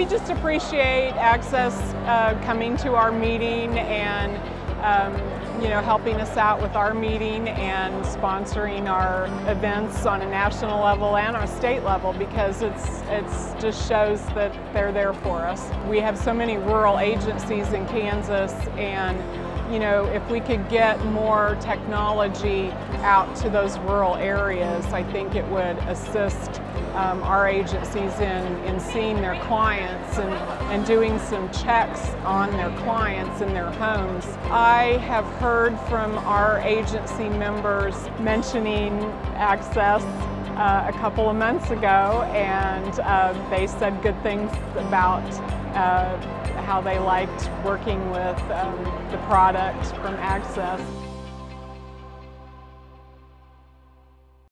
we just appreciate Axxess coming to our meeting and helping us out with our meeting and sponsoring our events on a national level and our state level, because it's just shows that they're there for us. We have so many rural agencies in Kansas, and if we could get more technology out to those rural areas, I think it would assist our agencies in seeing their clients and doing some checks on their clients in their homes. I have heard from our agency members mentioning Axxess a couple of months ago, and they said good things about how they liked working with the product from Axxess.